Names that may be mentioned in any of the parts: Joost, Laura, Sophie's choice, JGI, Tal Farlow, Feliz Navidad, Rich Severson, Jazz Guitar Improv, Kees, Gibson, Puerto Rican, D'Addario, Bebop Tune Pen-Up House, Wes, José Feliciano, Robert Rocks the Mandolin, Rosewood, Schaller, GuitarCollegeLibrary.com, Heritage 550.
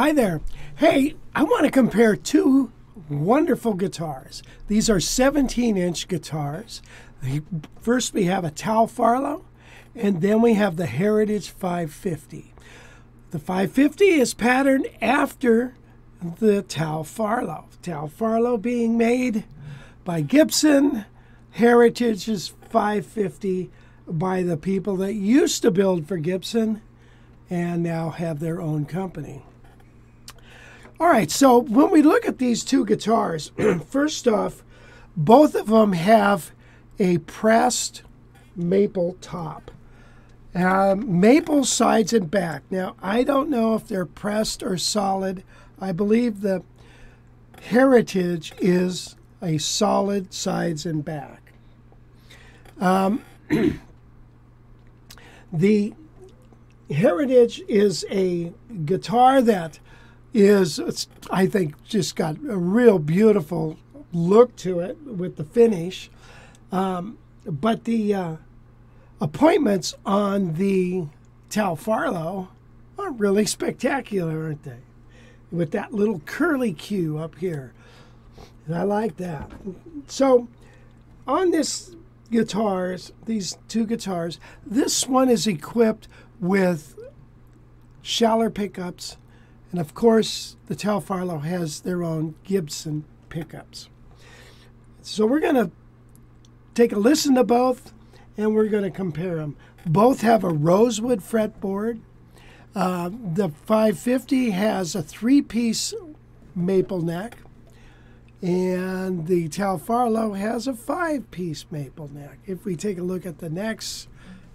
Hi there. Hey, I want to compare two wonderful guitars. These are 17-inch guitars. First we have a Tal Farlow, and then we have the Heritage 550. The 550 is patterned after the Tal Farlow. Tal Farlow being made by Gibson, Heritage is 550 by the people that used to build for Gibson and now have their own company. All right, so when we look at these two guitars, first off, both of them have a pressed maple top. Maple sides and back. Now, I don't know if they're pressed or solid. I believe the Heritage is a solid sides and back. The Heritage is a guitar that is, I think, just got a real beautiful look to it with the finish. But the appointments on the Tal Farlow are really spectacular, aren't they? With that little curly Q up here. And I like that. So on this guitars, these two guitars, this one is equipped with Schaller pickups. And of course, the Tal Farlow has their own Gibson pickups. So we're going to take a listen to both, and we're going to compare them. Both have a Rosewood fretboard. The 550 has a three-piece maple neck, and the Tal Farlow has a five-piece maple neck. If we take a look at the necks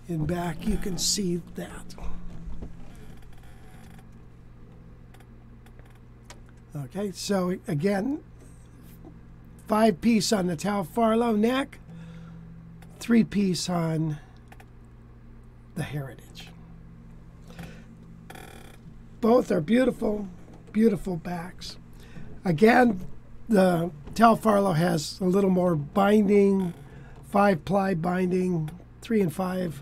and back, you can see that. Okay, so again, five-piece on the Tal Farlow neck, three-piece on the Heritage. Both are beautiful, beautiful backs. Again, the Tal Farlow has a little more binding, five-ply binding, 3 and 5.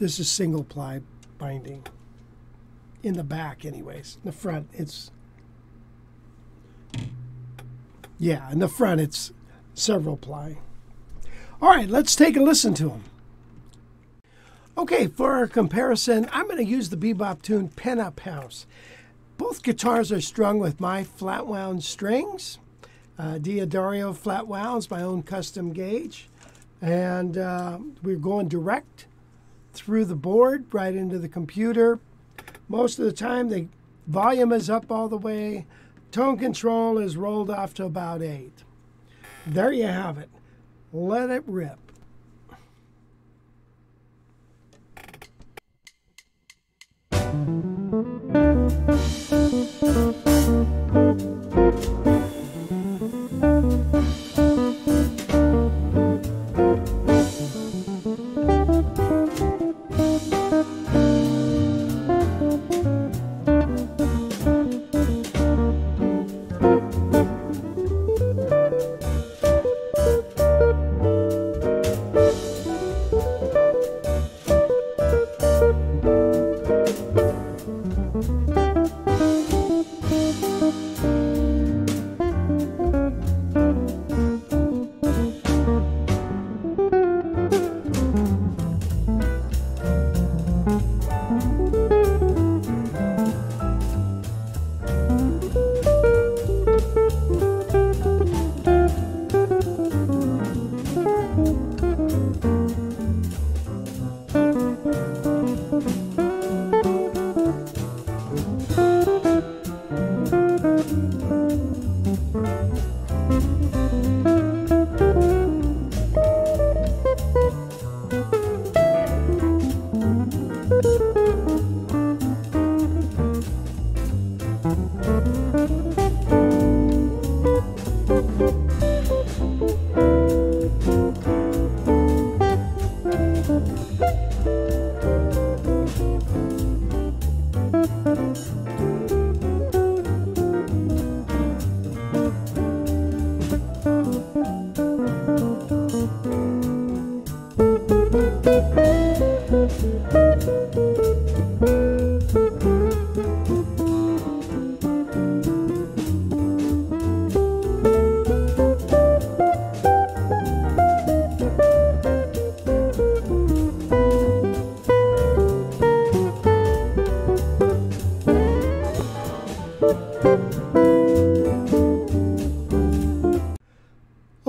This is single-ply binding. In the back, anyways. In the front, it's... yeah, in the front, it's several-ply. All right, let's take a listen to them. Okay, for our comparison, I'm going to use the Bebop Tune Pen-Up House. Both guitars are strung with my flat-wound strings, D'Addario flat wounds, my own custom gauge, and we're going direct through the board, right into the computer. Most of the time, the volume is up all the way. Tone control is rolled off to about 8. There you have it. Let it rip.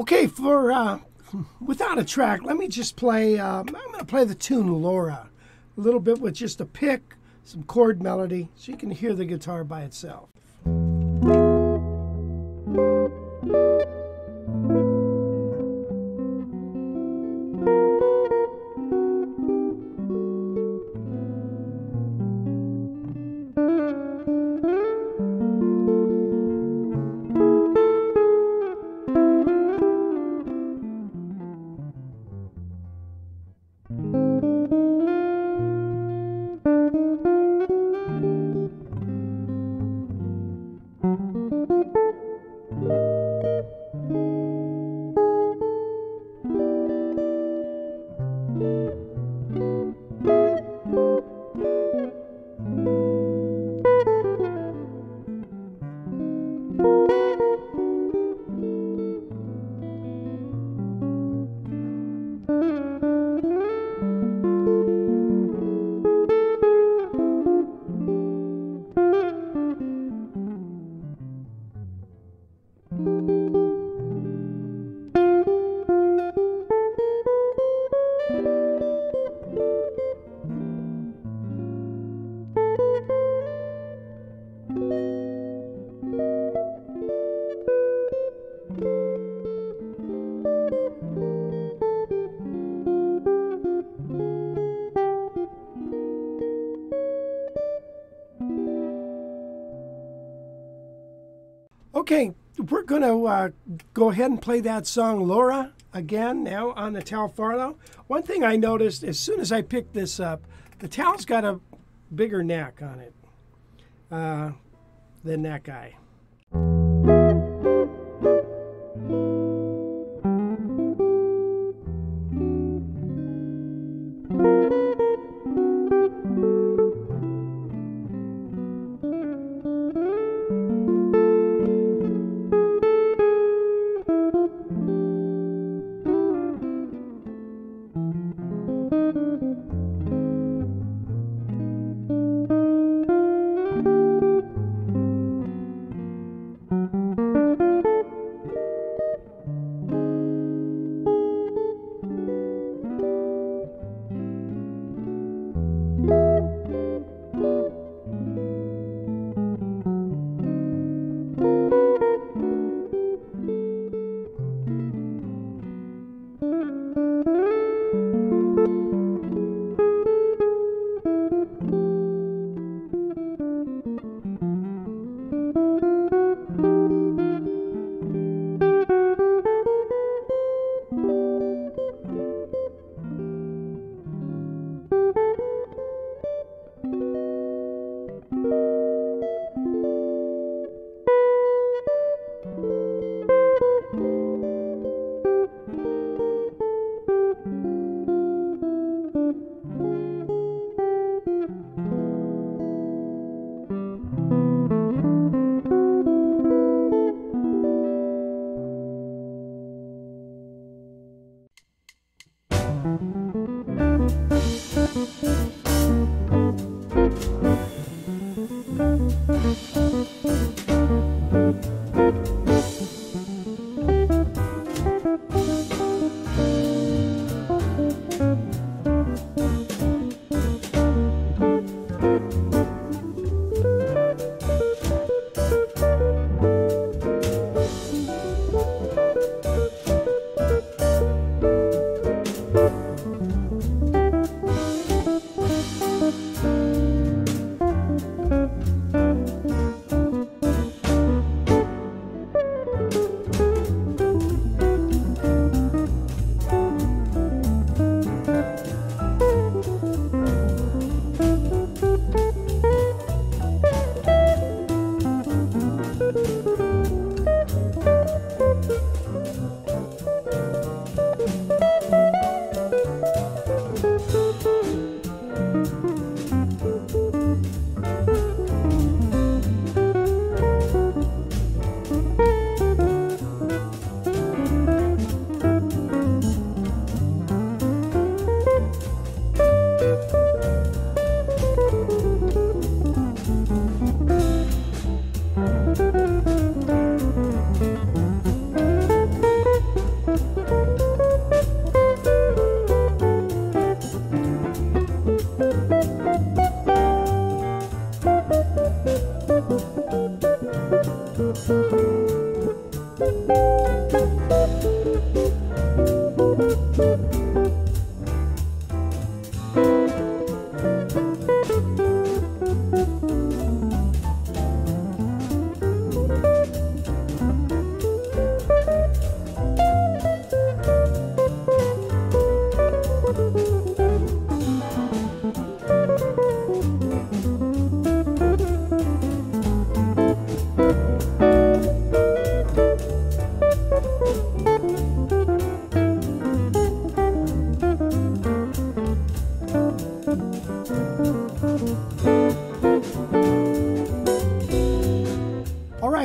Okay, for without a track, let me just play, I'm going to play the tune Laura, a little bit with just a pick, some chord melody, so you can hear the guitar by itself. Okay, we're going to go ahead and play that song, Laura, again, now on the Tal Farlow. One thing I noticed, as soon as I picked this up, the Tal's got a bigger neck on it than that guy.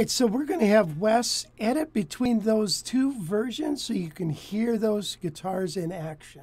So we're going to have Wes edit between those two versions so you can hear those guitars in action.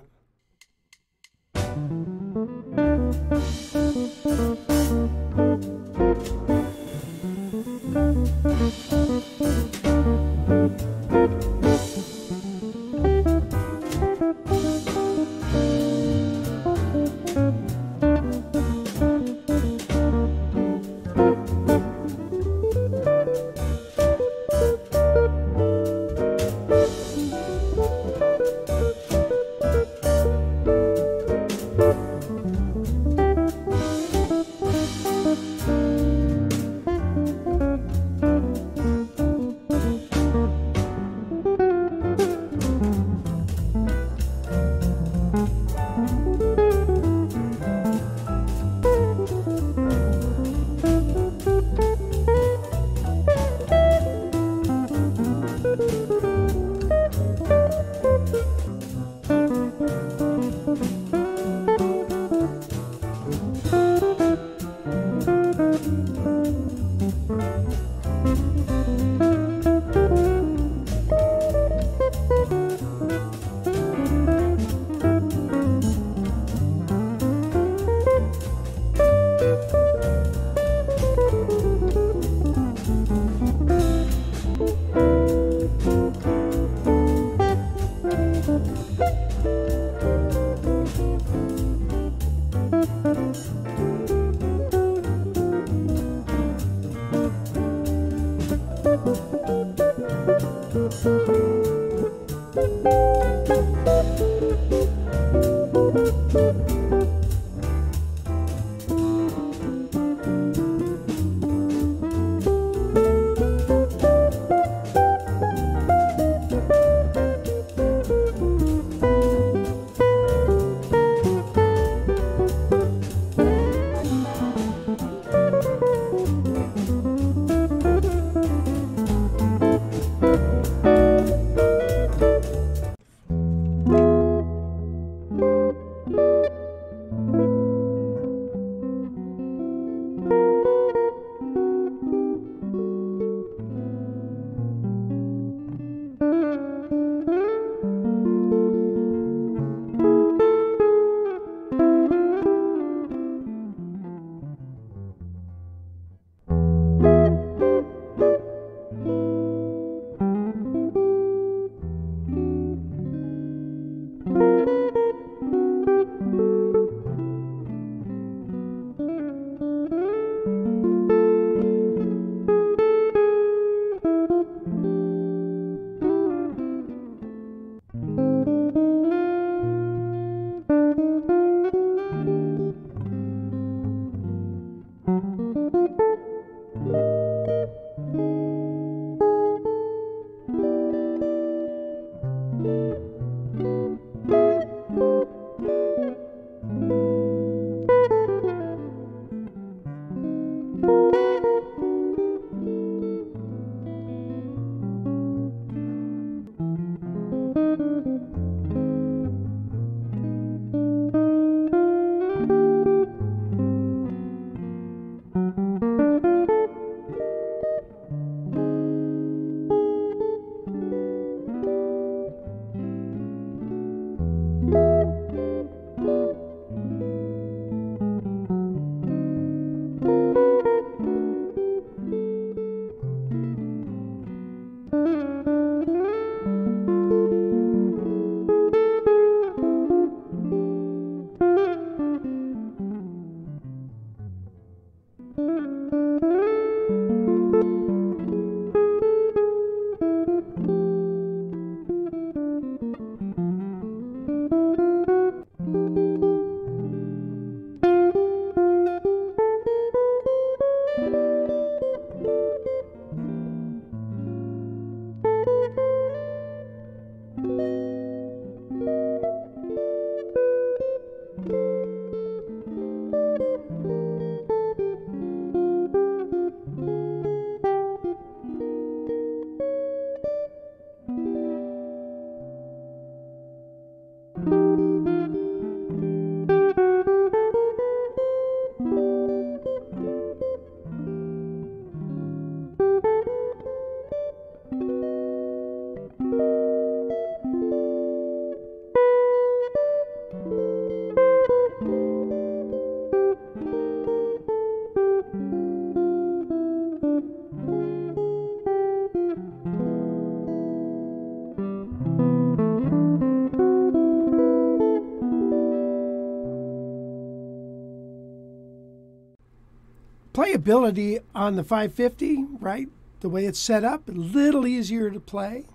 playability on the 550, right? The way it's set up, a little easier to play.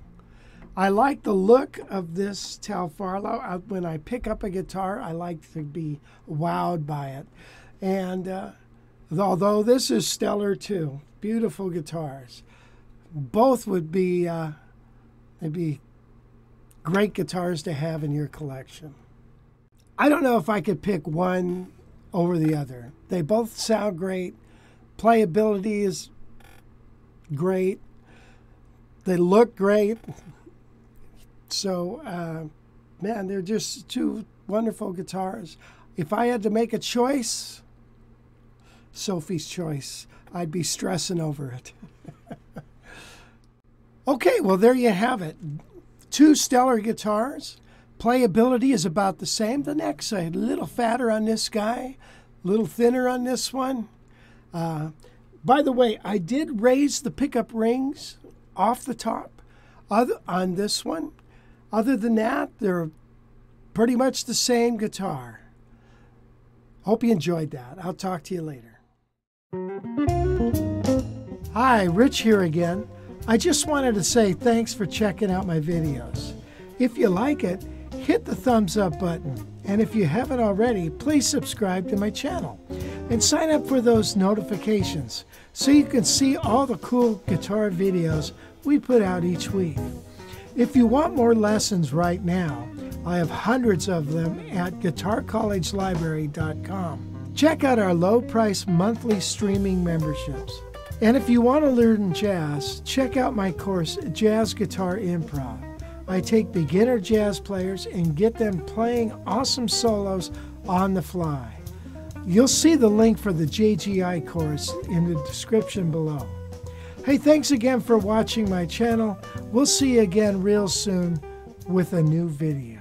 I like the look of this Tal Farlow. When I pick up a guitar, I like to be wowed by it. And although this is stellar too, beautiful guitars. Both would be, they'd be great guitars to have in your collection. I don't know if I could pick one over the other. They both sound great. Playability is great. They look great. So, man, they're just two wonderful guitars. If I had to make a choice, Sophie's Choice, I'd be stressing over it. Okay, well, there you have it. Two stellar guitars. Playability is about the same. The neck's a little fatter on this guy, a little thinner on this one. By the way, I did raise the pickup rings off the top on this one. Other than that, they're pretty much the same guitar. Hope you enjoyed that. I'll talk to you later. Hi, Rich here again. I just wanted to say thanks for checking out my videos. If you like it, hit the thumbs up button. And if you haven't already, please subscribe to my channel and sign up for those notifications so you can see all the cool guitar videos we put out each week. If you want more lessons right now, I have hundreds of them at GuitarCollegeLibrary.com. Check out our low-price monthly streaming memberships. And if you want to learn jazz, check out my course, Jazz Guitar Improv. I take beginner jazz players and get them playing awesome solos on the fly. You'll see the link for the JGI course in the description below. Hey, thanks again for watching my channel. We'll see you again real soon with a new video.